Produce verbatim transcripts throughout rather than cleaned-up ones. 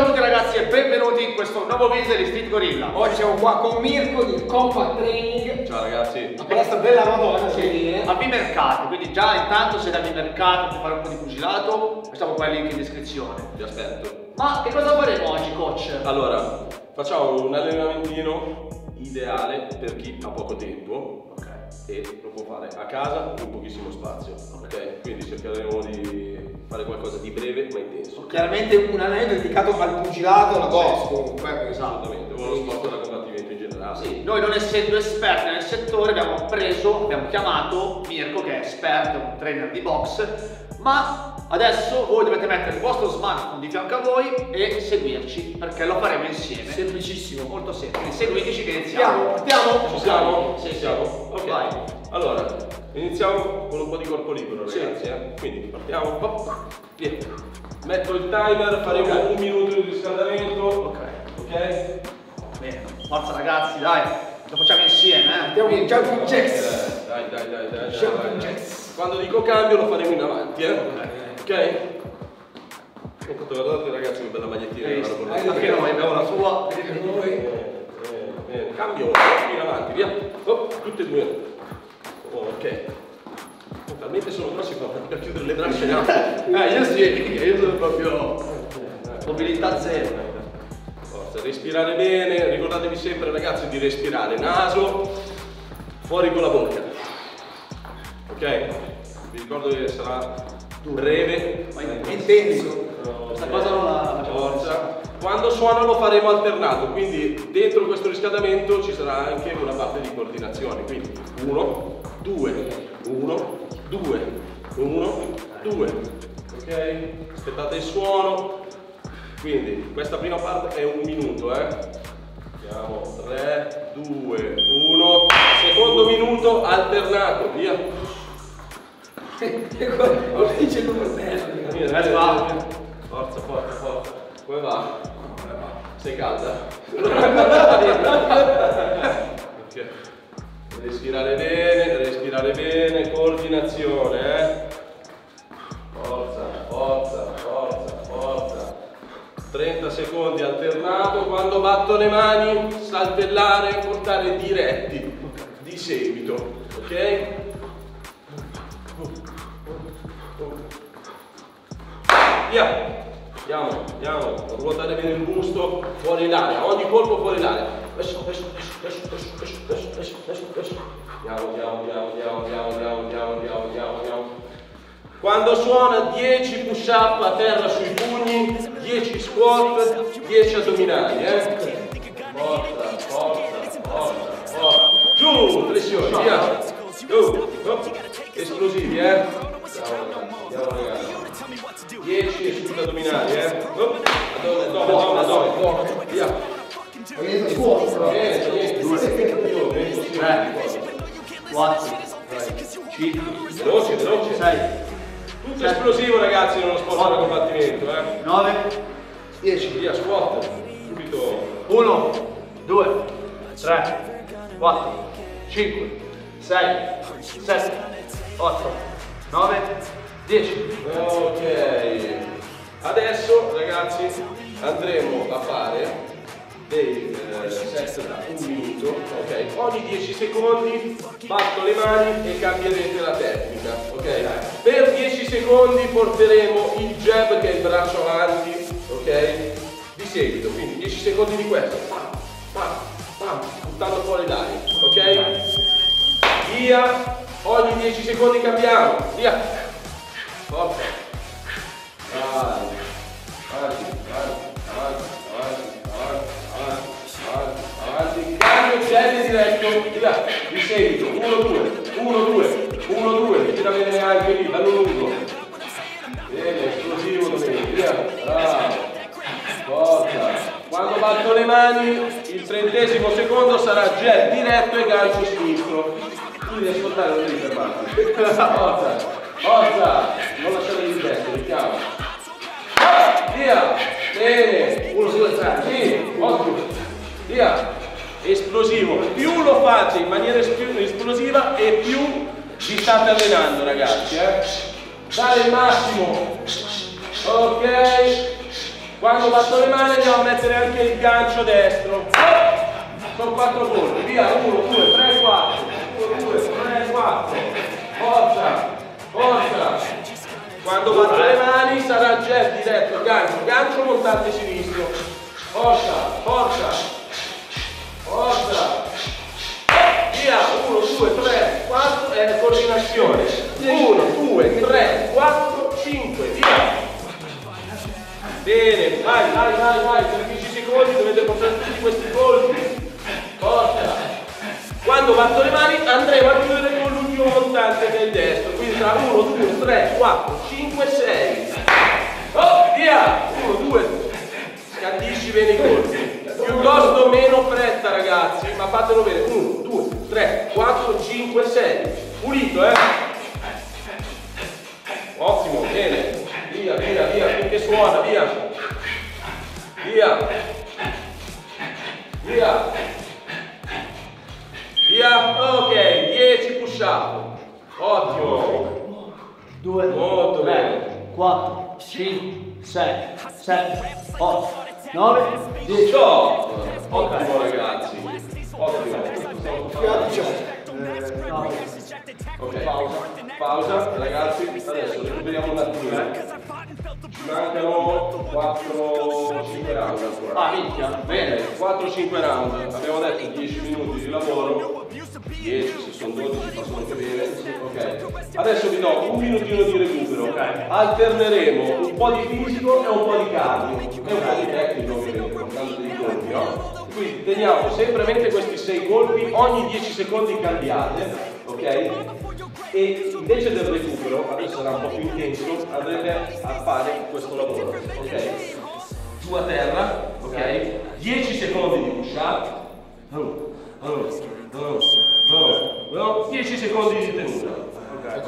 Buongiorno a tutti ragazzi e benvenuti in questo nuovo video di Street Gorilla. Oggi siamo qua con Mirko di Compact Training. Ciao ragazzi. La palestra della Madonna, sì. A Bimercato, quindi già intanto se da Bimercato per fare un po' di pugilato, lasciamo qua il link in descrizione. Vi aspetto. Ma che cosa faremo oggi, coach? Allora, facciamo un allenamentino ideale per chi ha poco tempo, okay, e lo può fare a casa con pochissimo spazio, ok? Quindi cercheremo di fare qualcosa di breve ma intenso. Chiaramente un allenamento dedicato al pugilato, alla box, comunque. Esattamente, o lo sport da combattimento in generale. Sì, noi non essendo esperti nel settore abbiamo preso, abbiamo chiamato Mirko che è esperto, un trainer di box, ma adesso voi dovete mettere il vostro smartphone di fianco a voi e seguirci, perché lo faremo insieme. Semplicissimo, molto semplice. Seguiteci che iniziamo. Partiamo? Ci siamo? Sì, siamo. Ok. Vai. Allora, iniziamo con un po' di corpo libero, ragazzi, sì. eh? Quindi partiamo, via. Metto il timer, faremo okay. un minuto di riscaldamento. Ok, ok? Bene, forza ragazzi, dai, lo facciamo insieme, eh? Andiamo in jumping jacks. Dai, dai, dai, dai, jumping jacks. Quando dico cambio lo faremo in avanti, eh? Ok? Ok? Guardate ragazzi che bella magliettina. Eh, perché noi abbiamo la sua, vedete noi. Eh, eh, cambio, in avanti, via. Oh, tutte e due. Ok, talmente sono qua si fa fatica a chiudere le braccia. Eh, io sì, io sono proprio mobilità zero. Forza, respirare bene, ricordatevi sempre ragazzi di respirare naso, fuori con la bocca. Ok? Vi ricordo che sarà breve, ma intenso. Questa cosa non la facciamo. Forza. Quando suona lo faremo alternato, quindi dentro questo riscaldamento ci sarà anche una parte di coordinazione. Quindi uno, due, uno, due, uno, due. Ok? Aspettate il suono. Quindi questa prima parte è un minuto, eh? Andiamo, tre, due, uno. Secondo minuto alternato, via. Come dice il numero terzo? Forza, forza, forza. Come va? Sei calda? Okay. Respirare bene, respirare bene, coordinazione, eh? Forza, forza, forza, forza. trenta secondi alternato, quando batto le mani, saltellare e portare diretti di seguito, ok? Via! Andiamo, andiamo, ruotare bene il busto, fuori l'aria, ogni colpo fuori l'aria. Adesso, adesso, adesso, adesso, adesso, adesso, adesso. Andiamo, andiamo, andiamo, andiamo, andiamo, andiamo, andiamo, andiamo. Quando suona dieci push up a terra sui pugni, dieci squat, dieci addominali, eh. Forza, forza, forza, forza. Giù, flessioni, via. Giù, esplosivi, eh. Andiamo, andiamo, ragazzi. dieci sull'addominale, eh? Addominale, addominale, via! Niente, niente, niente, due, tre, quattro, cinque, veloce, veloce, sei. Tutto esplosivo ragazzi nello sport da combattimento, eh? nove, dieci, via, squat, subito. uno, due, tre, quattro, cinque, sei, sette, otto, nove, dieci. Ok, adesso ragazzi andremo a fare dei eh, set da un minuto, ok? Ogni dieci secondi batto le mani e cambierete la tecnica, ok? Per dieci secondi porteremo il jab che è il braccio avanti, ok? Di seguito, quindi dieci secondi di questo, pam, pam, pam, buttando fuori l'aria, ok? Via, ogni dieci secondi cambiamo, via! Forza, avanti, avanti, avanti, avanti, avanti, avanti, avanti, cambio piede diretto, di là, di seguito, uno, due, uno, due, uno, due, tira bene anche lì, bello lungo, bene, esplosivo, via, bravo, forza, quando batto le mani, il trentesimo secondo sarà gel diretto e gancio sinistro, tu devi ascoltare, non devi fermarti, forza, forza, non lasciate il gesto, richiamo. Via, bene, uno, due, tre, sì, ottimo, via, esplosivo, più lo fate in maniera esplosiva e più ci state allenando ragazzi, eh? Dare il massimo, ok, Quando batto le mani andiamo a mettere anche il gancio destro. Sono quattro colpi, via, uno, due, tre, quattro. uno, due, tre, quattro. Forza, forza. Quando batto le mani sarà jet diretto, gancio, gancio montante sinistro. Forza, forza, forza. Via, uno, due, tre, quattro, è coordinazione. uno, due, tre, quattro, cinque, via. Bene, vai, vai, vai, vai, tredici secondi, dovete portare tutti questi colpi. Forza. Quando batto le mani andremo a chiudere con l'ultimo montante del destro. Quindi tra uno, due, tre, quattro, cinque, sei. Oh, via! uno, due. Scandisci bene i colpi. Piuttosto meno fretta, ragazzi, ma fatelo bene. uno, due, tre, quattro, cinque, sei. Pulito, eh? Ottimo, bene. Via, via, via, finché suona, via. Via. Via. Via. Ok, dieci push-up. Ottimo. due, tre, quattro, cinque, sei, sette, otto, nove, dieci. Ottimo, ragazzi. Ottimo. Ok, pausa. Pausa, ragazzi, adesso recuperiamo un attimo. Ci mancano quattro cinque round ancora. Ah, minchia. Bene, quattro cinque round. Abbiamo detto dieci minuti di lavoro. dieci, se sono dodici fa anche bene. Ok. Adesso vi do un minutino di recupero. Okay. Alterneremo un po' di fisico e un po' di cardio. E un po' di tecnico, ovviamente, con tanto dei colpi, no? Quindi teniamo sempre a mente questi sei colpi, ogni dieci secondi cambiate, ok? E invece del recupero, adesso sarà un po' più intenso, andrete a fare questo lavoro, ok? Su a terra, ok? dieci secondi di push up, dieci secondi di tenuta,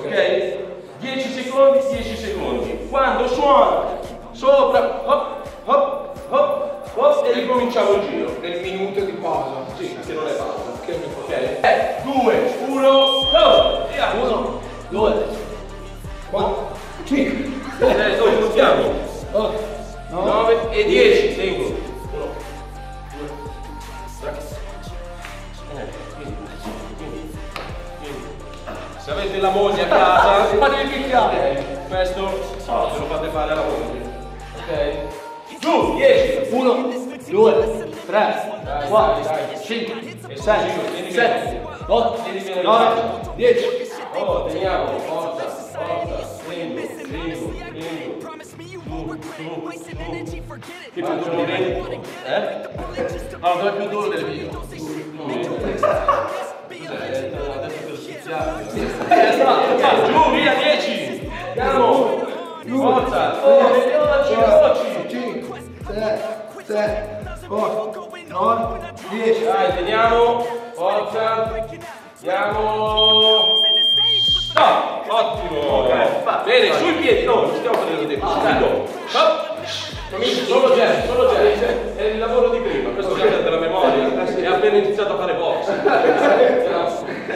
ok? dieci secondi, dieci secondi. Quando suona, sopra, hop, hop, hop, hop, e ricominciamo il giro. Nel minuto di pausa. Sì, che non è pausa. Ok, tre, due, uno, go! Via! uno, due, quattro, cinque, sei, dove puntiamo? otto, nove e dieci, seguo. uno, due, tre, se avete la moglie a casa, questo ve lo fate fare alla moglie. Ok? Giù, dieci, uno, due, tre, quattro, cinque, sei, sette, otto, nove, dieci. Oh, teniamo, forza, forza, prendo, prendo, prendo. Che più duro del video? Eh? No, dove è più duro del video? Giù, via, dieci. Andiamo. Forza, dieci, dai, teniamo, forza, andiamo, stop, ottimo, okay. Va, bene, vai. Sui piedi, no, non stiamo facendo tempo, subito, stop, solo gel, solo gel, è il lavoro di prima, questo okay. È della memoria, è appena iniziato a fare box,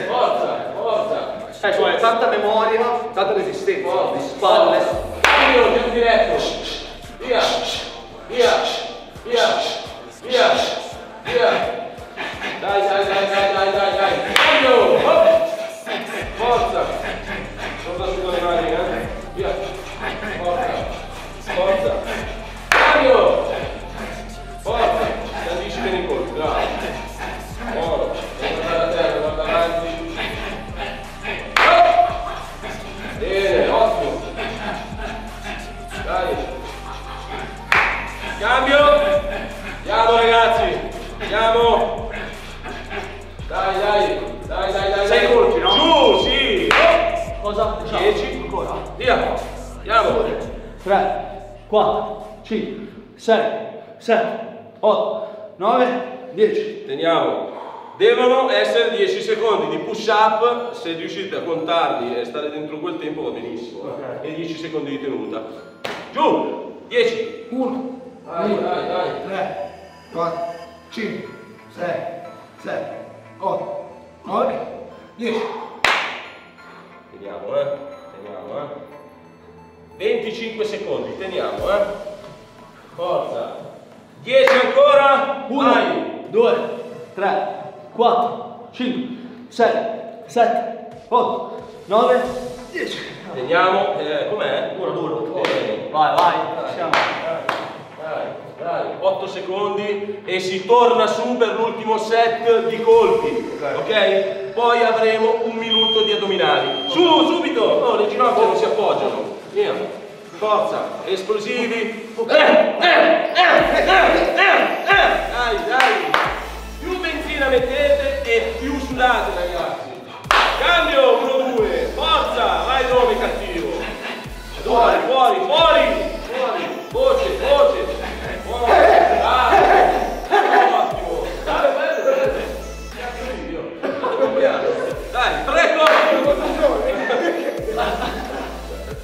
forza, forza, ecco, è tanta memoria, tanta resistenza, di spalle, io più diretto, via, via, via, via. Via! Dai, dai, dai, dai, dai, dai, dai! Taglio! Forza! Torna su con le mani, eh? Via! Forza! Forza! Taglio! Forza! Scandisci bene i colpi, bravo! Forza! Guarda la terra, guarda avanti! Bene, ottimo! Dai! Cambio! Andiamo, ragazzi! Andiamo! Dai, dai, dai, dai, dai! Sei colpi, no? Giù, sì! Oh. Cosa? dieci, ancora? Via! Andiamo! tre, quattro, cinque, sei, sette, otto, nove, dieci. Teniamo! Devono essere dieci secondi di push up, se riuscite a contarli e stare dentro quel tempo va benissimo. Okay. E dieci secondi di tenuta. Giù! dieci! uno! Dai, dai, dai! dai. tre, quattro, cinque, sei, sette, otto, nove, dieci. Teniamo, eh. Teniamo, eh. venticinque secondi, teniamo, eh. forza, dieci ancora, uno, due, tre, quattro, cinque, sei, sette, otto, nove, dieci. Vediamo, eh, com'è? Uno, duro, duro. Vai, vai, siamo. otto secondi e si torna su per l'ultimo set di colpi, ok? Okay? Poi avremo un minuto di addominali. Su, subito! No, le ginocchia non si appoggiano. Via, forza, esplosivi. Eh, eh, eh, eh, eh, eh. Dai, dai. Più benzina mettete e più sudate, ragazzi. Cambio, uno, due, forza, vai nome cattivo. Fuori, fuori, fuori, fuori, voce, voce. Dai, tre colpi!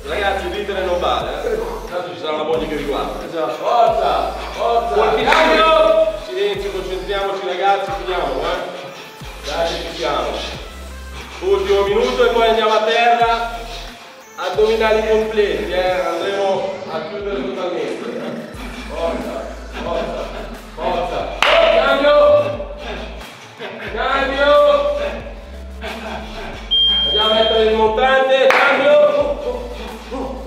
Ragazzi, ridere non vale, eh? Tanto ci sarà una moglie che vi guarda. Forza! Forza! Colpinando! Silenzio, concentriamoci ragazzi, finiamo, eh? Dai, ci siamo. Ultimo minuto e poi andiamo a terra. Addominali completi, eh? Andremo a chiudere totalmente. Forza! Forza! Forza! Cambio! Cambio! Andiamo a mettere il montante, cambio,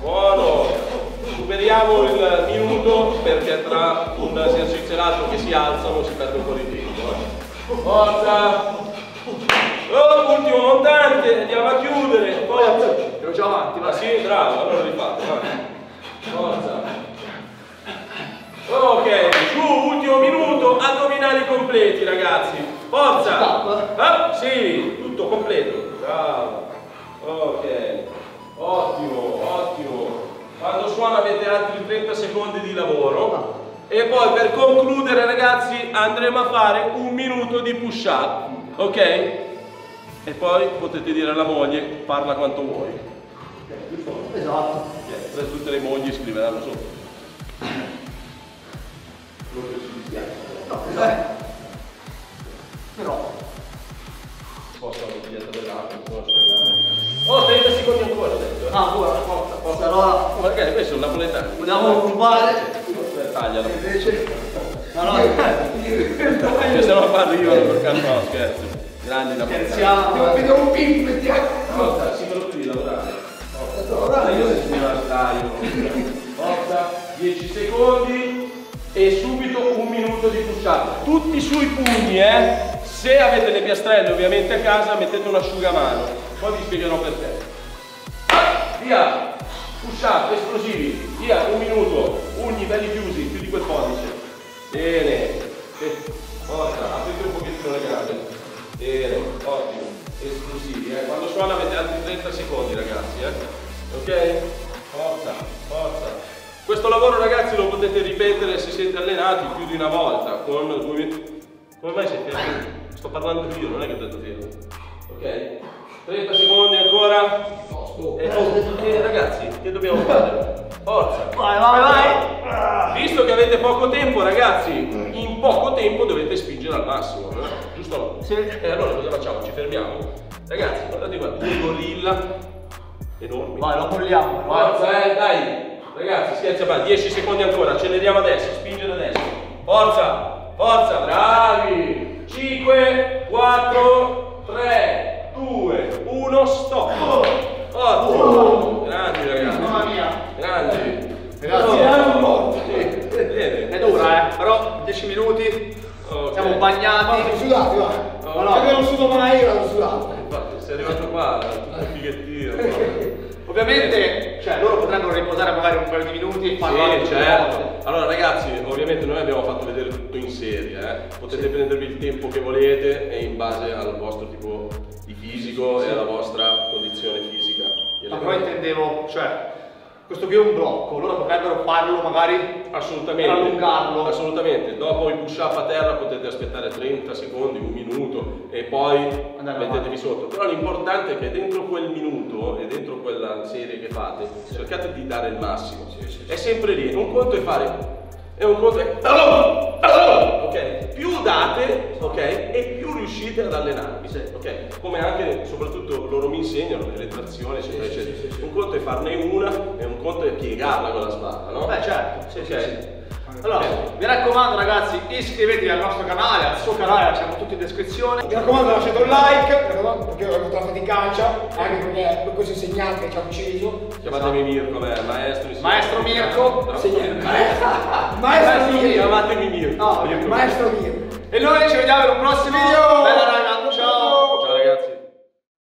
buono, superiamo il minuto perché tra un esercizio e l'altro che si alzano si perde un po' di tempo. Forza, oh, ultimo montante, andiamo a chiudere, forza, ero già avanti, ma sì, bravo, allora rifatto, forza, ok, giù, ultimo minuto, addominali completi ragazzi, forza, eh? Sì, tutto completo. Bravo, ok, ottimo, ottimo. Quando suona avete altri trenta secondi di lavoro e poi per concludere ragazzi andremo a fare un minuto di push up, ok? E poi potete dire alla moglie, parla quanto vuoi. Esatto. Okay. Tutte le mogli scriveranno sotto. Non che si dispiace. No, esatto. Però... Posso dietro dell'acqua, posso andare. Oh, trenta secondi ancora adesso. Ah, ancora, forza, forza. Allora, perché questo è un napoletano. Vogliamo rubare. Taglialo. Invece. No, no, io se non parlo io per caso, no, scherzo. Grandi napoletani. Scherziamo, vedo un pimp, mettiamo. Forza, si lo devi lavorare. Forza, io se mi taglio. Forza, dieci secondi e subito un minuto di push up. Tutti sui pugni, eh! Se avete le piastrelle ovviamente a casa mettete un asciugamano, poi vi spiegherò perché. Via, push up, esplosivi, via, un minuto, ugni belli chiusi, chiudi quel pollice. Bene, forza, aprite un pochettino le gambe. Bene, ottimo, esplosivi, eh. Quando suona avete altri trenta secondi ragazzi, eh. Ok? Forza, forza. Questo lavoro ragazzi lo potete ripetere se siete allenati più di una volta, con due... Come mai siete allenati? Sto parlando io, non è che ho detto fermo. Ok? trenta secondi ancora. E, e ragazzi, che dobbiamo fare? Forza! Vai, vai, vai! Visto che avete poco tempo, ragazzi, in poco tempo dovete spingere al massimo, eh? Giusto o no? Sì. E allora cosa facciamo? Ci fermiamo? Ragazzi, guardate qua, un gorilla enorme. Vai, lo polliamo. Forza, eh, dai! Ragazzi, scherza, va, dieci secondi ancora, acceleriamo adesso, spingere adesso. Forza! Forza, bravi! cinque, quattro, tre, due, uno, stop! Ottimo! Grandi ragazzi! Mamma mia! Grandi! Grazie! Oh, sì. È dura, eh! Però dieci minuti, okay. Siamo bagnati! Ma sudati, va! Oh, no, abbiamo sudato mai, io sudato! Infatti, sei arrivato qua, tutto un fighettino! Ovviamente, cioè, loro potranno riposare magari un paio di minuti e fare sì, certo! Allora ragazzi, ovviamente noi abbiamo fatto vedere tutto in serie, eh? Potete sì. Prendervi il tempo che volete e in base al vostro tipo di fisico sì. E alla vostra condizione fisica. Ma però intendevo, cioè, questo qui è un blocco, loro potrebbero farlo magari assolutamente, allungarlo. Assolutamente, dopo i push up a terra potete aspettare trenta secondi, un minuto e poi andiamo mettetevi avanti. Sotto. Però l'importante è che dentro quel minuto e dentro quella serie che fate sì. Cercate di dare il massimo. Sì, sì, sì. È sempre lì, un conto è fare... È un conto è... Ok, più date, ok, e più riuscite ad allenarvi, ok? Come anche, soprattutto loro mi insegnano le trazioni, eccetera, sì, eccetera. Sì, sì, sì. Un conto è farne una e un conto è piegarla con la spalla, no? Beh certo, sì, okay. Sì, sì. Allora, mi raccomando ragazzi, iscrivetevi al nostro canale, al suo canale, siamo tutti in descrizione. Mi raccomando, lasciate un like, perché io ho avuto la faticacia, anche perché questo insegnante ci ha ucciso. Chiamatemi Mirko, beh, maestro. Maestro Mirko. Maestro Mirko. Chiamatemi Mirko. Maestro Mirko. E noi ci vediamo in un prossimo video. Bella ragazzi.